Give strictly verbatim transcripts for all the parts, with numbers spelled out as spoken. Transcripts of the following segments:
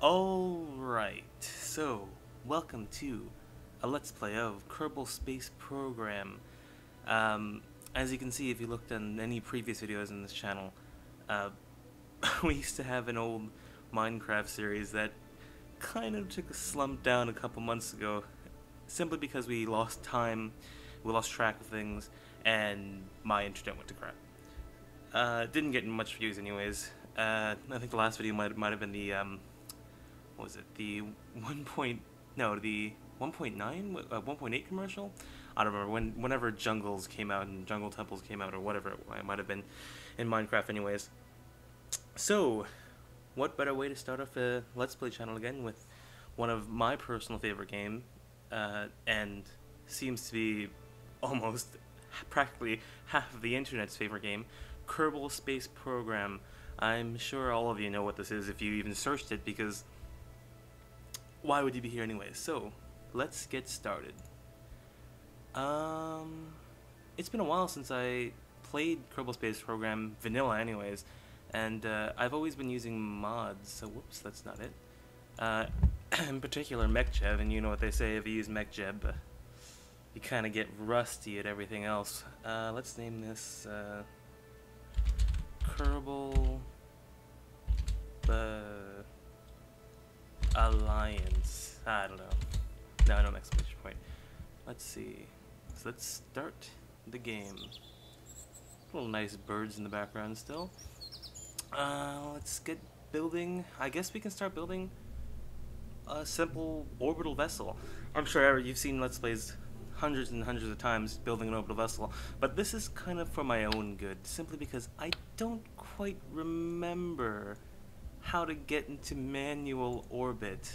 Alright, so welcome to a Let's Play of Kerbal Space Program. Um, as you can see, if you looked on any previous videos in this channel, uh, we used to have an old Minecraft series that kind of took a slump down a couple months ago, simply because we lost time, we lost track of things, and my internet went to crap. Uh, didn't get much views anyways. Uh, I think the last video might, might have been the, um, what was it, the one point, no, the one point nine, uh, one point eight commercial? I don't remember, when, whenever jungles came out and jungle temples came out or whatever it might have been in Minecraft anyways. So, what better way to start off a Let's Play channel again with one of my personal favorite game, uh, and seems to be almost practically half of the internet's favorite game, Kerbal Space Program. I'm sure all of you know what this is if you even searched it, because why would you be here anyway? So, let's get started. Um, it's been a while since I played Kerbal Space Program vanilla anyways, and uh, I've always been using mods, so whoops, that's not it. Uh, in particular MechJeb, and you know what they say, if you use MechJeb, uh, you kind of get rusty at everything else. Uh, let's name this uh, Kerbal uh, Alliance. I don't know. No, no exclamation point. Let's see. So let's start the game. Little nice birds in the background still. Uh, let's get building. I guess we can start building a simple orbital vessel. I'm sure you've seen Let's Plays hundreds and hundreds of times building an orbital vessel, but this is kind of for my own good, simply because I don't quite remember how to get into manual orbit.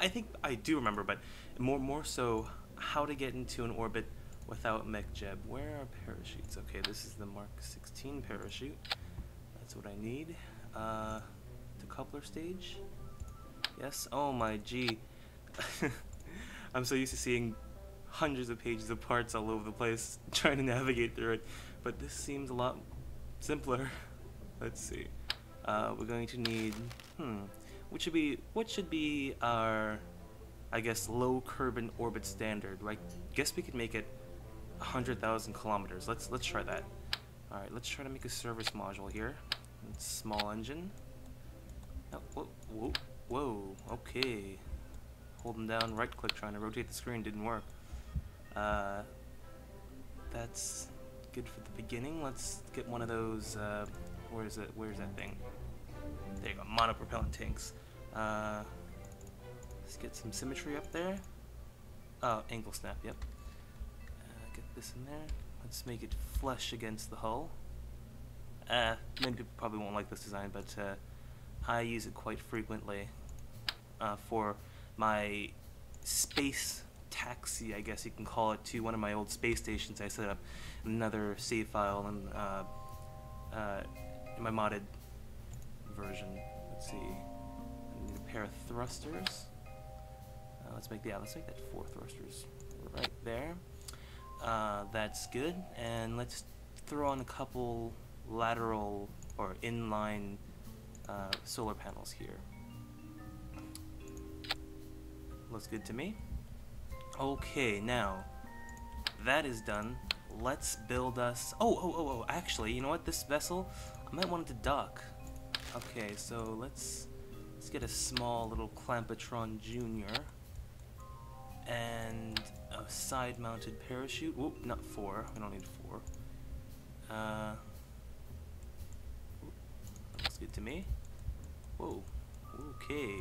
I think I do remember, but more more so how to get into an orbit without MechJeb. Where are parachutes? Okay, this is the Mark sixteen parachute. That's what I need. Uh, the coupler stage? Yes? Oh my gee. I'm so used to seeing hundreds of pages of parts all over the place trying to navigate through it, but this seems a lot simpler. Let's see. Uh, we're going to need, hmm, what should be, what should be our, I guess, low Kerbal orbit standard? Like, I guess we could make it one hundred thousand kilometers. Let's, let's try that. Alright, let's try to make a service module here. It's small engine. Oh, whoa, whoa, whoa, okay. Holding down right click, trying to rotate the screen, didn't work. Uh, that's good for the beginning. Let's get one of those, uh, where is it, where's that thing? There you go, monopropellant tanks. Uh, let's get some symmetry up there. Oh, angle snap, yep. Uh, get this in there. Let's make it flush against the hull. Uh, many people probably won't like this design, but uh, I use it quite frequently uh, for my space taxi, I guess you can call it, to one of my old space stations. I set up another save file in, uh, uh, in my modded version. Let's see. I need a pair of thrusters. Uh, let's make yeah, let's make that four thrusters right there. Uh, that's good, and let's throw on a couple lateral or inline uh, solar panels here. Looks good to me. Okay, now that is done. Let's build us. Oh, oh, oh, oh! Actually, you know what? This vessel, I might want it to dock. Okay, so let's let's get a small little Clampatron Junior and a side-mounted parachute. Whoop, not four. We don't need four. Uh, looks good to me. Whoa. Okay.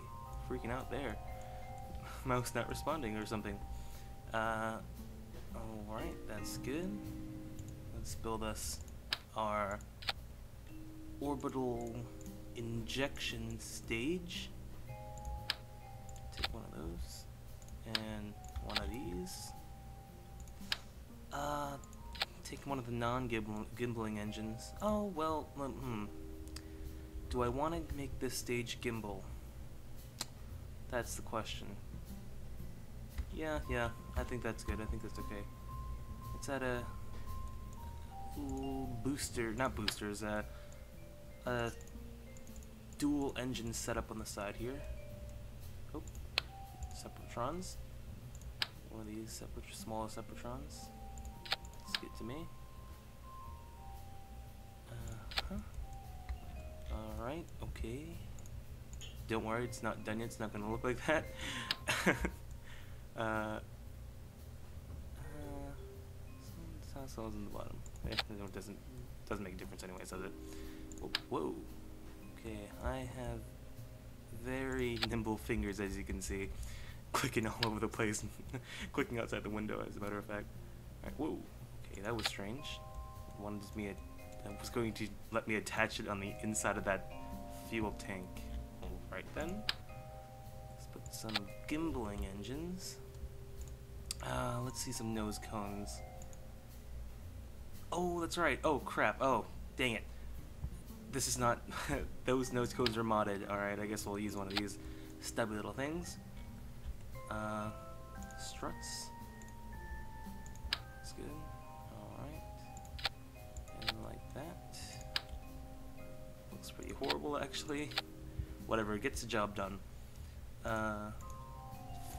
Freaking out there. Mouse not responding or something. Uh, alright, that's good. Let's build us our orbital injection stage. Take one of those. And one of these. Uh, take one of the non-gimbling engines. Oh, well, hmm. Do I want to make this stage gimbal? That's the question. Yeah, yeah, I think that's good. I think that's okay. Let's add a booster, not boosters, uh, a dual engine setup on the side here. Oh, separatrons. One of these separ- smaller separatrons. Let's get to me. Uh-huh. Alright, okay. Don't worry, it's not done yet. It's not going to look like that. uh, uh, sound cells in the bottom. It doesn't doesn't make a difference anyway, does it? Oh, whoa. Okay, I have very nimble fingers, as you can see, clicking all over the place, clicking outside the window, as a matter of fact. All right, whoa. Okay, that was strange. It wanted me. It was going to let me attach it on the inside of that fuel tank. Right then, let's put some gimbling engines. Uh, let's see some nose cones. Oh, that's right. Oh, crap. Oh, dang it. This is not... Those nose cones are modded. Alright, I guess we'll use one of these stubby little things. Uh, struts. That's good. Alright. And like that. Looks pretty horrible, actually. Whatever, gets the job done. Uh,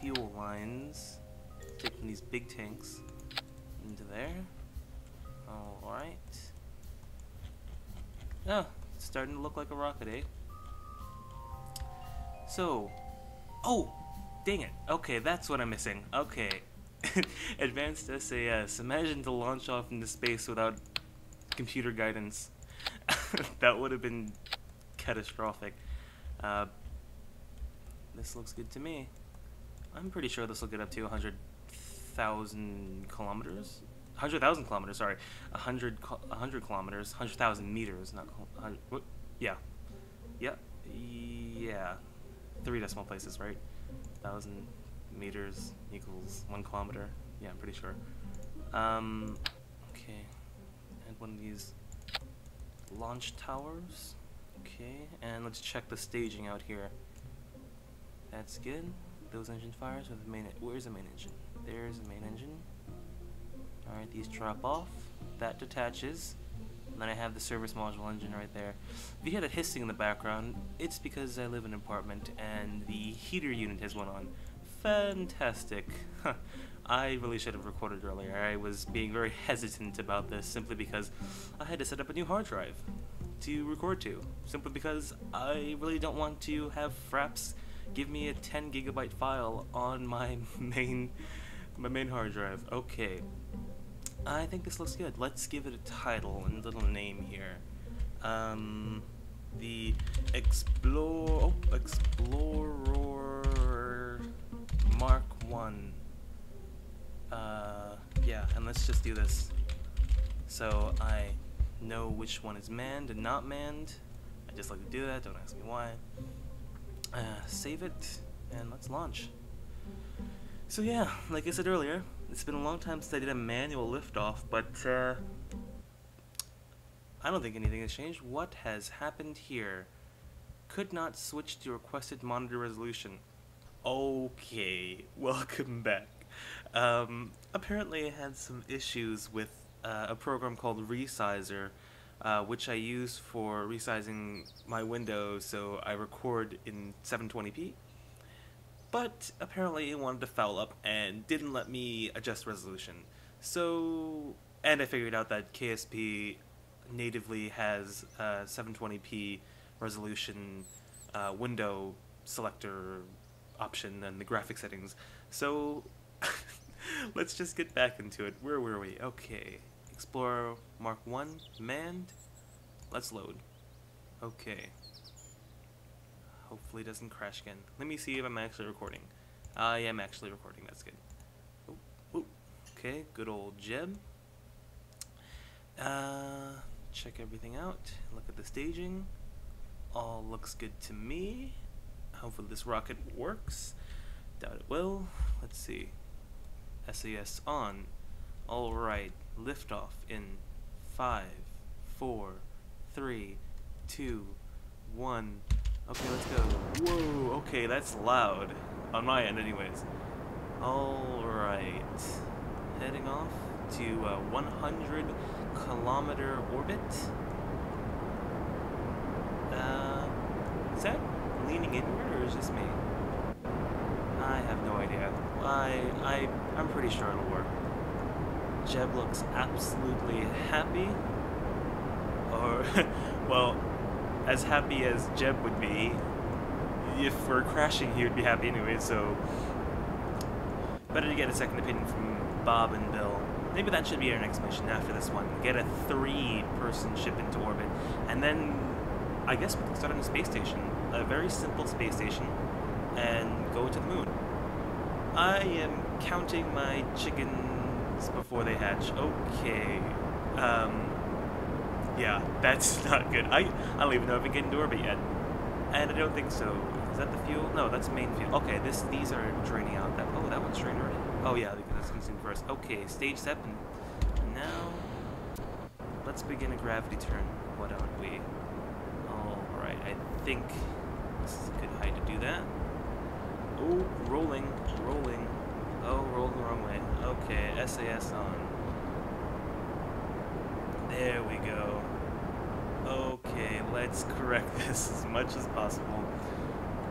fuel lines. Taking these big tanks into there. Alright. Ah, it's starting to look like a rocket, eh? So. Oh! Dang it. Okay, that's what I'm missing. Okay. Advanced S A S. Imagine to launch off into space without computer guidance. That would have been catastrophic. Uh, this looks good to me. I'm pretty sure this will get up to one hundred thousand kilometers. one hundred thousand kilometers, sorry. one hundred, one hundred kilometers. one hundred thousand meters, not... one hundred, yeah. Yeah. Yeah. Three decimal places, right? one thousand meters equals one kilometer. Yeah, I'm pretty sure. Um, okay. And one of these launch towers. Okay, and let's check the staging out here. That's good. Those engine fires with the main. Where's the main engine? There's the main engine. All right, these drop off. That detaches. And then I have the service module engine right there. If you hear that hissing in the background, it's because I live in an apartment and the heater unit has went on. Fantastic. Huh. I really should have recorded earlier. I was being very hesitant about this simply because I had to set up a new hard drive to record to, simply because I really don't want to have Fraps give me a ten gigabyte file on my main my main hard drive. Okay, I think this looks good. Let's give it a title and a little name here. Um, the Explore oh, Explorer Mark One. Uh, yeah, and let's just do this. So I know which one is manned and not manned. I just like to do that, don't ask me why. Uh, save it, and let's launch. So yeah, like I said earlier, it's been a long time since I did a manual liftoff, but uh, I don't think anything has changed. What has happened here? Could not switch to requested monitor resolution. Okay, welcome back. Um, apparently I had some issues with Uh, a program called Resizer, uh, which I use for resizing my window so I record in seven twenty p, but apparently it wanted to foul up and didn't let me adjust resolution. So, and I figured out that K S P natively has a seven twenty p resolution uh, window selector option and the graphic settings. So let's just get back into it. Where were we? Okay. Explorer Mark One, manned. Let's load. Okay. Hopefully it doesn't crash again. Let me see if I'm actually recording. I am actually recording. That's good. Oh, oh. Okay. Good old Jeb. Uh, check everything out. Look at the staging. All looks good to me. Hopefully this rocket works. Doubt it will. Let's see. S A S on. All right. Liftoff in five, four, three, two, one. Okay, let's go. Whoa, okay, that's loud. On my end, anyways. Alright. Heading off to a one hundred kilometer orbit. Uh, is that leaning inward or is this me? I, I'm pretty sure it'll work. Jeb looks absolutely happy. Or, well, as happy as Jeb would be. If we're crashing, he would be happy anyway, so... Better to get a second opinion from Bob and Bill. Maybe that should be our next mission after this one. Get a three-person ship into orbit, and then I guess we can start on a space station. A very simple space station, and go to the moon. I am counting my chickens before they hatch. Okay. Um, yeah, that's not good. I, I don't even know if we can get into orbit yet. And I don't think so. Is that the fuel? No, that's the main fuel. Okay, this these are draining out. That Oh, that one's drained already. Oh yeah, because that's consumed first. Okay, stage seven. Now, let's begin a gravity turn. What aren't we? Alright, I think this is a good height to do that. Oh, rolling, rolling. Oh, roll the wrong way. Okay, S A S on. There we go. Okay, let's correct this as much as possible.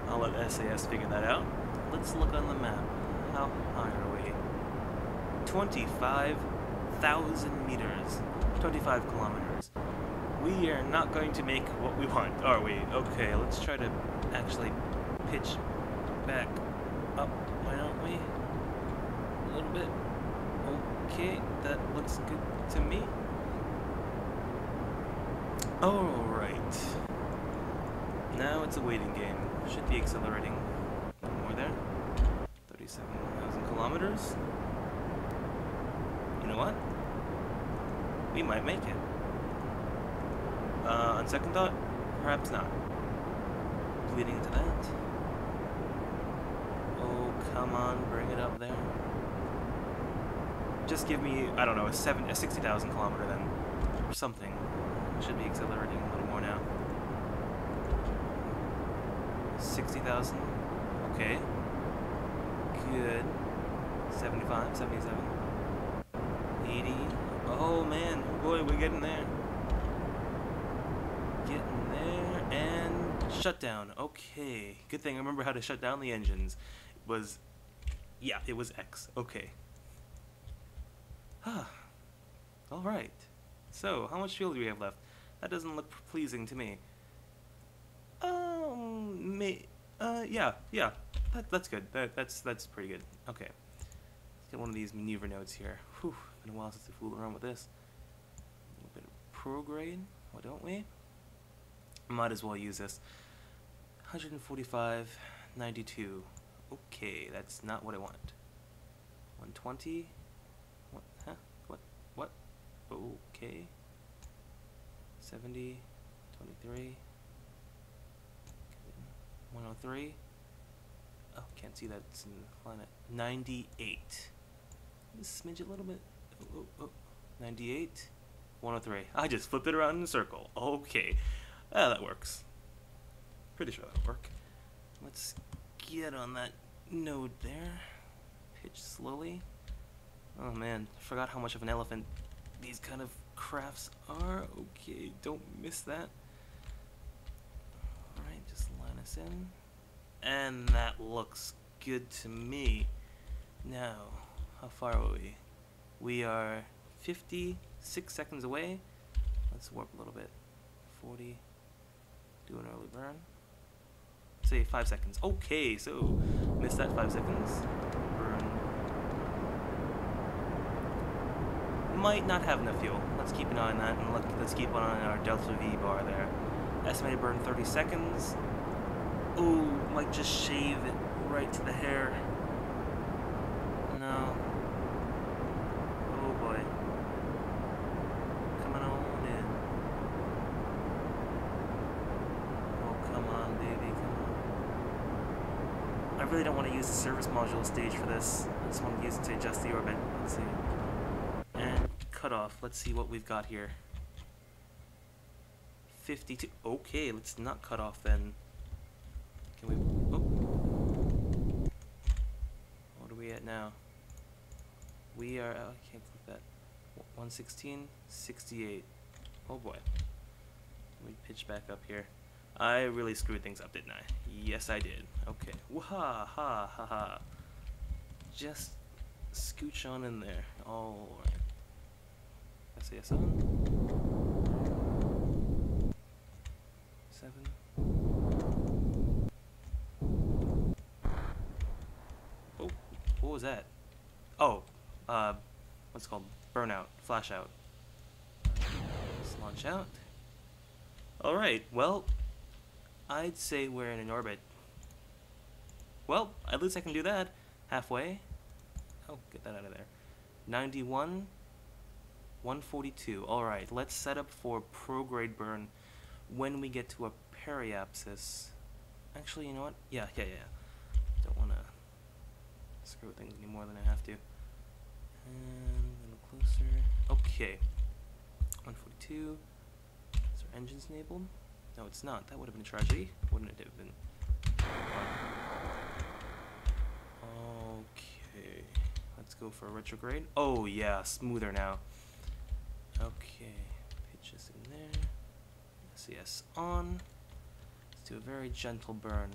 I'll let S A S figure that out. Let's look on the map. How high are we? twenty-five thousand meters. twenty-five kilometers. We are not going to make what we want, are we? Okay, let's try to actually pitch back up, why don't we? A little bit. Okay, that looks good to me. Alright. Now it's a waiting game. Should be accelerating more there. thirty-seven thousand kilometers. You know what? We might make it. Uh, on second thought, perhaps not. Bleeding into that. Oh, come on, bring it up there. Just give me, I don't know, a, seven, a sixty thousand kilometer then, or something. Should be accelerating a little more now. sixty thousand, okay. Good. seventy-five, seventy-seven. eighty, oh man, oh boy, we're getting there. Getting there, and shutdown. Okay, good thing I remember how to shut down the engines. It was, yeah, it was X, okay. Huh, alright. So, how much fuel do we have left? That doesn't look pleasing to me. Um, may, uh, yeah, yeah, that, that's good. That, that's that's pretty good. Okay, let's get one of these maneuver nodes here. Whew, been a while since we fooled around with this. A little bit of prograde, why don't we? Might as well use this. one forty-five, ninety-two. Okay, that's not what I want. one twenty. What? Huh? What? What? Okay. seventy, twenty-three. one oh three. Oh, can't see that. It's in the line at ninety-eight. Just smidge it a little bit. Oh, oh, oh. ninety-eight. one oh three. I just flipped it around in a circle. Okay. Ah, that works. Pretty sure that'll work. Let's get on that node there. Pitch slowly. Oh man, I forgot how much of an elephant these kind of crafts are. Okay, don't miss that. Alright, just line us in. And that looks good to me. Now, how far are we? We are fifty-six seconds away. Let's warp a little bit. forty. Do an early burn. Say five seconds. Okay, so missed that five seconds. Burn. Might not have enough fuel. Let's keep an eye on that, and look, let's keep an eye on our delta V bar there. Estimated burn thirty seconds. Ooh, might just shave it right to the hair. No. Oh boy. Coming on in. Oh, come on, baby, come on. I really don't want to use the service module stage for this. I just want to use it to adjust the orbit. Let's see. And cut off. Let's see what we've got here. fifty-two. Okay, let's not cut off then. Can we... Oh. What are we at now? We are... Oh, I can't click that. one sixteen, sixty-eight. Oh boy. Let me pitch back up here. I really screwed things up, didn't I? Yes, I did. Okay. Waha ha ha ha. Just scooch on in there. All right. S A S on. Seven. Oh, what was that? Oh, uh, what's it called? Burnout, flash out. Let's launch out. All right. Well, I'd say we're in an orbit. Well, at least I can do that. Halfway. Oh, get that out of there. ninety-one. one forty-two. All right, let's set up for prograde burn when we get to a periapsis. Actually, you know what? Yeah, yeah, yeah. Don't want to screw things any more than I have to. And a little closer. Okay. one forty-two. Is our engines enabled? No, it's not. That would have been a tragedy, wouldn't it have been? Okay. Let's go for a retrograde. Oh, yeah, smoother now. Okay, pitch this in there. S E S on. Let's do a very gentle burn.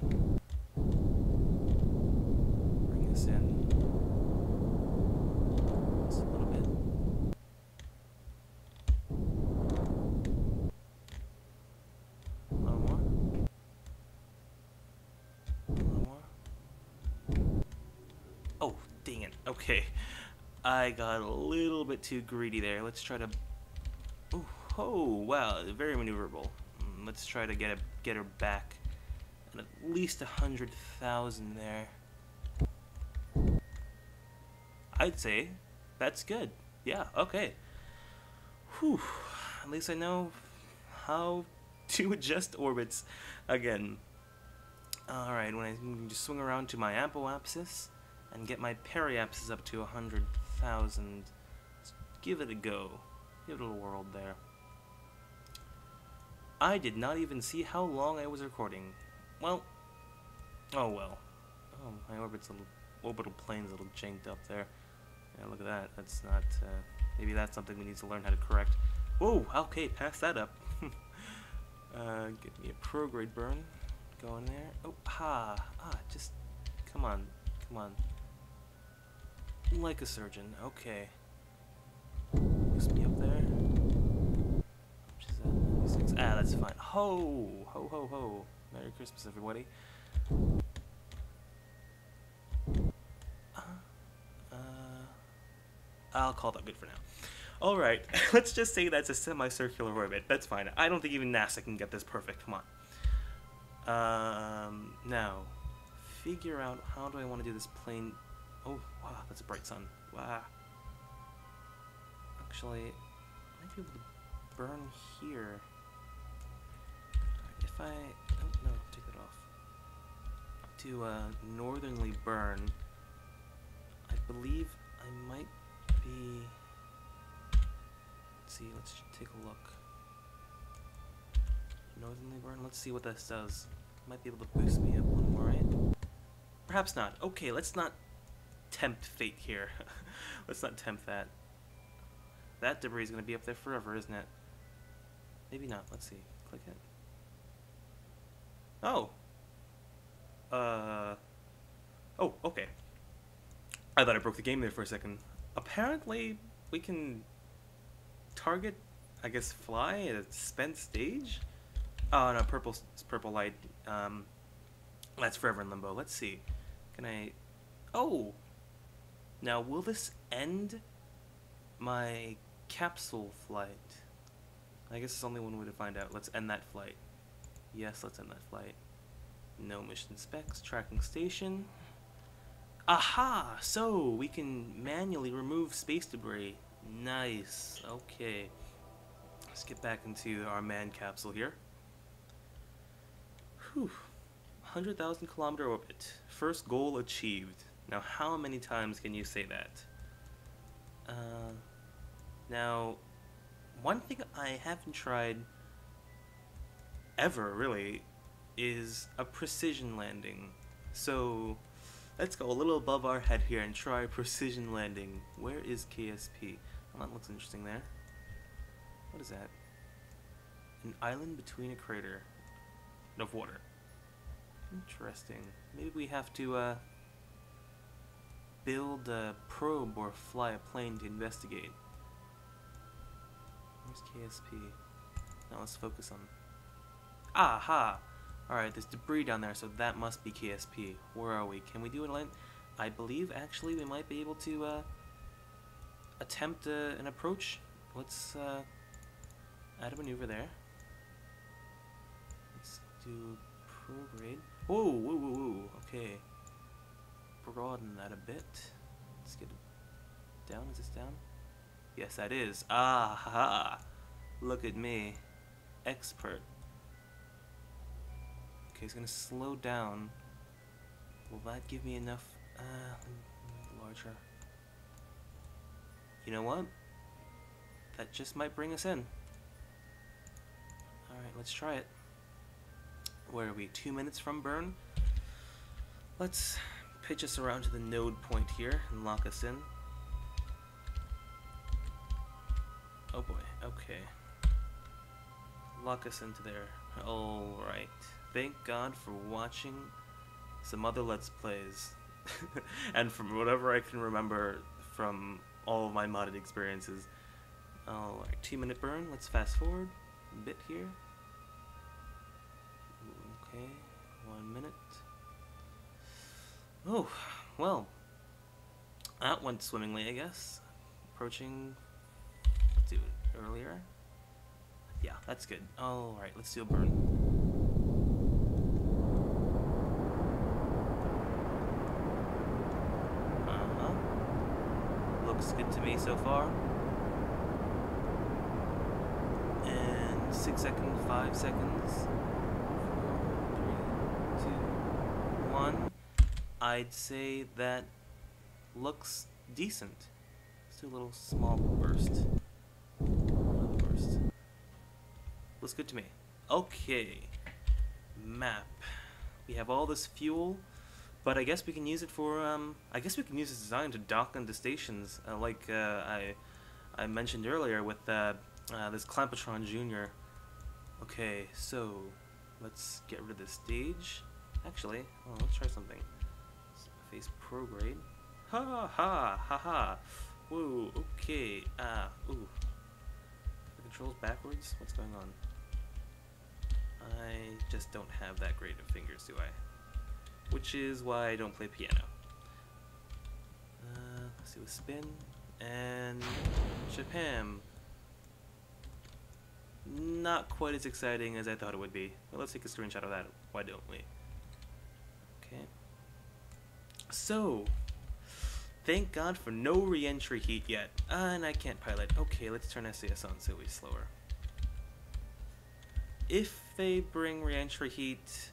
Bring this in. Just a little bit. A little more. A little more. Oh, dang it. Okay. I got a little bit too greedy there. Let's try to... Oh, wow, very maneuverable. Let's try to get a, get her back at least a hundred thousand there. I'd say that's good. Yeah, okay. Whew. At least I know how to adjust orbits again. Alright, when I just swing around to my apoapsis and get my periapsis up to a hundred thousand. Give it a go. Give it a whirl there. I did not even see how long I was recording. Well, oh well. Oh, my orbit's a little, orbital plane's a little janked up there. Yeah, look at that. That's not. Uh, maybe that's something we need to learn how to correct. Whoa. Okay, pass that up. uh, give me a prograde burn. Go in there. Oh, ha, ah, just come on, come on. Like a surgeon. Okay. Boost me up there. Ah, that's fine. Ho! Ho, ho, ho. Merry Christmas, everybody. Uh, uh, I'll call that good for now. Alright, let's just say that's a semicircular orbit. That's fine. I don't think even NASA can get this perfect. Come on. Um, now, figure out how do I want to do this plane... Oh, wow, that's a bright sun. Wow. Actually, I might be able to burn here. If I, oh no, take that off. To uh, northerly burn, I believe I might be, let's see, let's take a look. Northerly burn, let's see what this does. Might be able to boost me up one more, right? Perhaps not. Okay, let's not tempt fate here. Let's not tempt that. That debris is going to be up there forever, isn't it? Maybe not, let's see, click it. Oh. Uh. Oh, okay. I thought I broke the game there for a second. Apparently, we can target, I guess, fly at a spent stage? Oh, no, purple, purple light. Um, that's forever in limbo. Let's see. Can I... Oh! Now, will this end my capsule flight? I guess there's only one way to find out. Let's end that flight. Yes, let's end that flight. No mission specs, tracking station. Aha! So, we can manually remove space debris. Nice. Okay. Let's get back into our manned capsule here. Whew. one hundred thousand kilometer orbit. First goal achieved. Now, how many times can you say that? Uh, now, one thing I haven't tried... ever really is a precision landing. So let's go a little above our head here and try precision landing. Where is K S P? Well, that looks interesting there. What is that? An island between a crater of water. Interesting. Maybe we have to uh build a probe or fly a plane to investigate. Where's K S P? Now let's focus on... Aha! Alright, there's debris down there, so that must be K S P. Where are we? Can we do an land? I believe, actually, we might be able to uh, attempt uh, an approach. Let's uh, add a maneuver there. Let's do prograde. Whoa, whoa, whoa, whoa. Okay. Broaden that a bit. Let's get it down. Is this down? Yes, that is. Ah, ha, ha. Look at me. Expert. Okay, it's going to slow down. Will that give me enough? Uh, larger. You know what? That just might bring us in. Alright, let's try it. Where are we? Two minutes from burn? Let's pitch us around to the node point here and lock us in. Oh boy, okay. Lock us into there. Alright. Thank God for watching some other Let's Plays. And from whatever I can remember from all of my modded experiences. Alright, two minute burn. Let's fast forward a bit here. Okay, one minute. Oh, well. That went swimmingly, I guess. Approaching... Let's do it earlier. Yeah, that's good. Alright, let's do a burn. Good to me so far. And six seconds, five seconds, four, three, two, one. I'd say that looks decent. Let's do a little small burst. Another burst. Looks good to me. Okay. Map. We have all this fuel. But I guess we can use it for, um, I guess we can use this design to dock onto stations, uh, like uh, I I mentioned earlier with uh, uh, this Clampatron Junior Okay, so let's get rid of this stage. Actually, oh, let's try something. Face prograde. Ha ha ha ha. Whoa, okay. Ah, uh, ooh. The controls backwards? What's going on? I just don't have that great of fingers, do I? Which is why I don't play piano. Uh, let's do a spin. And... Chapam. Not quite as exciting as I thought it would be. Well, let's take a screenshot of that. Why don't we? Okay. So, thank God for no re-entry heat yet. Uh, and I can't pilot. Okay, let's turn S C S on so it's slower. If they bring re-entry heat...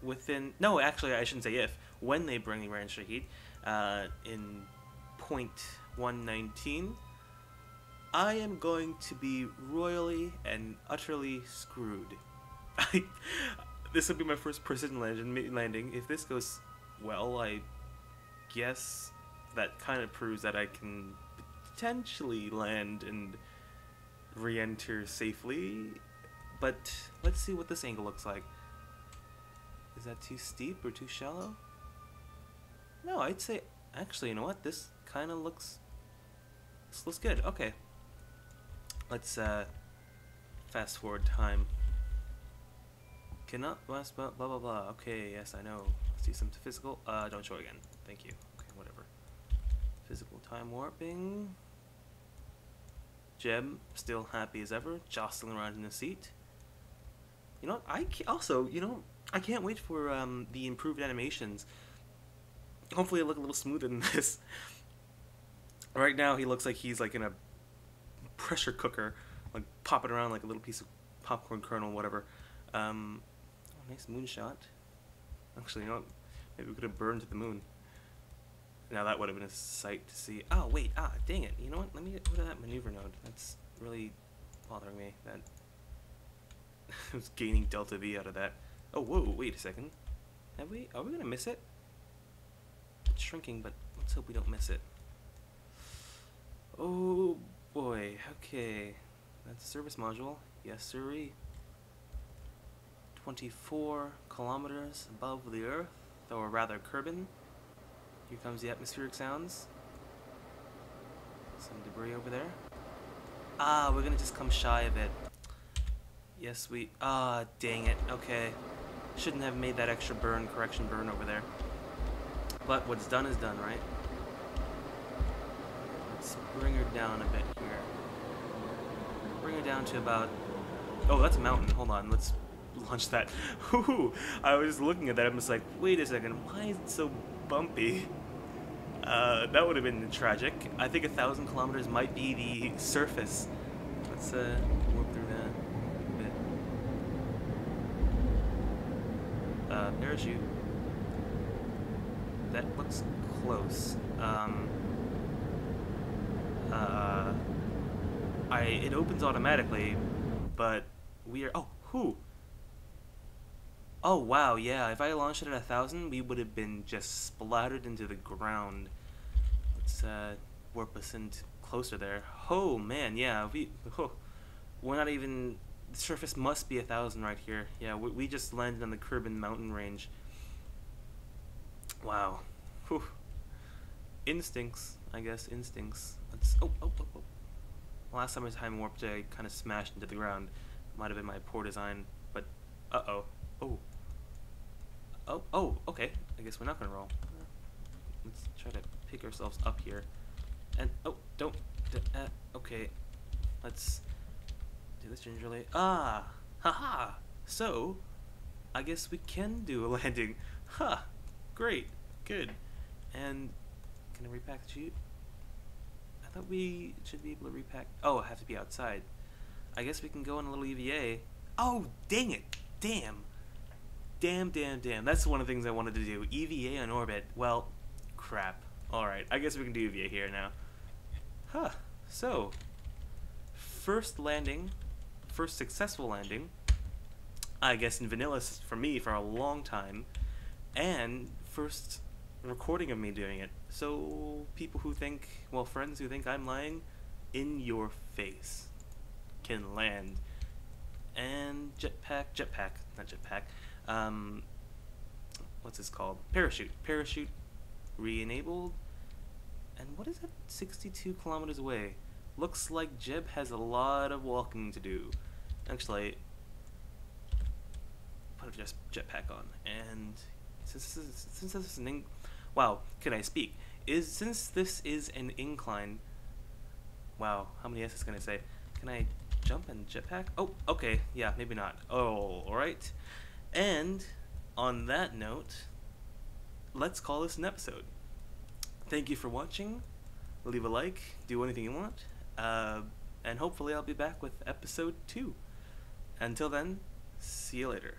Within no, actually, I shouldn't say if. When they bring the re-entry heat, uh, in point one nineteen, I am going to be royally and utterly screwed. I, this will be my first precision landing. If this goes well, I guess that kind of proves that I can potentially land and re-enter safely. But let's see what this angle looks like. Is that too steep or too shallow? No, I'd say... Actually, you know what? This kind of looks... This looks good. Okay. Let's uh, fast forward time. Cannot blast blah blah blah blah. Okay, yes, I know. Let's do some physical. Uh, don't show again. Thank you. Okay, whatever. Physical time warping. Jeb, still happy as ever, jostling around in the seat. You know what? I also, you know... I can't wait for um, the improved animations. Hopefully it'll look a little smoother than this. Right now he looks like he's like in a pressure cooker, like popping around like a little piece of popcorn kernel, whatever. Um, oh, nice moonshot. Actually, you know what? Maybe we could have burned to the moon. Now that would have been a sight to see. Oh, wait, ah, dang it. You know what? Let me get rid of that maneuver node. That's really bothering me. That I was gaining delta V out of that. Oh, whoa, wait a second. Have we? Are we going to miss it? It's shrinking, but let's hope we don't miss it. Oh, boy. Okay. That's a service module. Yes, sirree. twenty-four kilometers above the Earth, or rather Kerbin. Here comes the atmospheric sounds. Some debris over there. Ah, we're gonna just come shy of it. Yes, we... Ah, dang it. Okay. Shouldn't have made that extra burn, correction burn over there. But what's done is done, right? Let's bring her down a bit here. Bring her down to about... Oh, that's a mountain. Hold on. Let's launch that. Woohoo! I was just looking at that. I'm just like, wait a second. Why is it so bumpy? Uh, that would have been tragic. I think a thousand kilometers might be the surface. Let's, uh, warp through that. Uh, parachute. That looks close. Um, uh, I it opens automatically, but we are. Oh, who? Oh wow, yeah. If I launched it at a thousand, we would have been just splattered into the ground. Let's uh, warp us in closer there. Oh man, yeah. We oh, we're not even. The surface must be a thousand right here. Yeah, we, we just landed on the Kerbal mountain range. Wow. Whew. Instincts, I guess. Instincts. Let's. Oh, oh, oh, oh. Last time I time warped, I kind of smashed into the ground. Might have been my poor design, but uh oh. Oh. Oh, oh, okay. I guess we're not gonna roll. Let's try to pick ourselves up here. And. Oh, don't. Uh, okay. Let's. Do this gingerly. Ah! Haha! So, I guess we can do a landing. Huh! Great! Good! And, can I repack the chute? I thought we should be able to repack. Oh, I have to be outside. I guess we can go on a little E V A. Oh, dang it! Damn! Damn, damn, damn. That's one of the things I wanted to do. E V A on orbit. Well, crap. Alright, I guess we can do E V A here now. Huh! So, first landing. First successful landing, I guess, in vanilla for me for a long time, and first recording of me doing it. So people who think, well, friends who think I'm lying, in your face, can land. And jetpack, jetpack, not jetpack. Um, what's this called? Parachute, parachute, re-enabled. And what is it? sixty-two kilometers away. Looks like Jeb has a lot of walking to do. Actually, put a jetpack on, and since this is, since this is an in wow, can I speak? Is since this is an incline. Wow, how many S's can I say? Can I jump and jetpack? Oh, okay, yeah, maybe not. Oh, all right. And on that note, let's call this an episode. Thank you for watching. Leave a like. Do anything you want. Uh, and hopefully I'll be back with episode two. Until then, see you later.